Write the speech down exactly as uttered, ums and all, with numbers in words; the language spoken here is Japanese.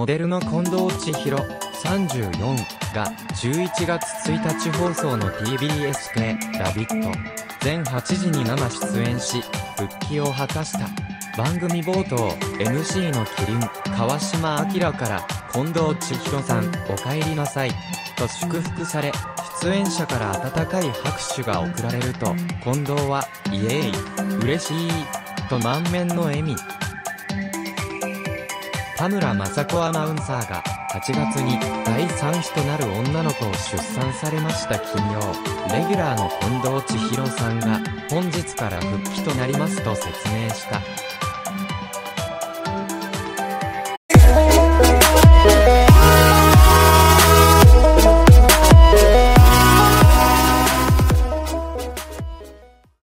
モデルの近藤千尋さんじゅうよんがじゅういちがつついたち放送の ティービーエス 系「ラビット!」全はちじに生出演し復帰を果たした。番組冒頭 エムシー の麒麟川島明から近藤千尋さんお帰りなさいと祝福され、出演者から温かい拍手が送られると、近藤はイエーイ嬉しいと満面の笑み。田村正子アナウンサーがはちがつにだいさん子となる女の子を出産されました。金曜レギュラーの近藤千尋さんが本日から復帰となりますと説明した。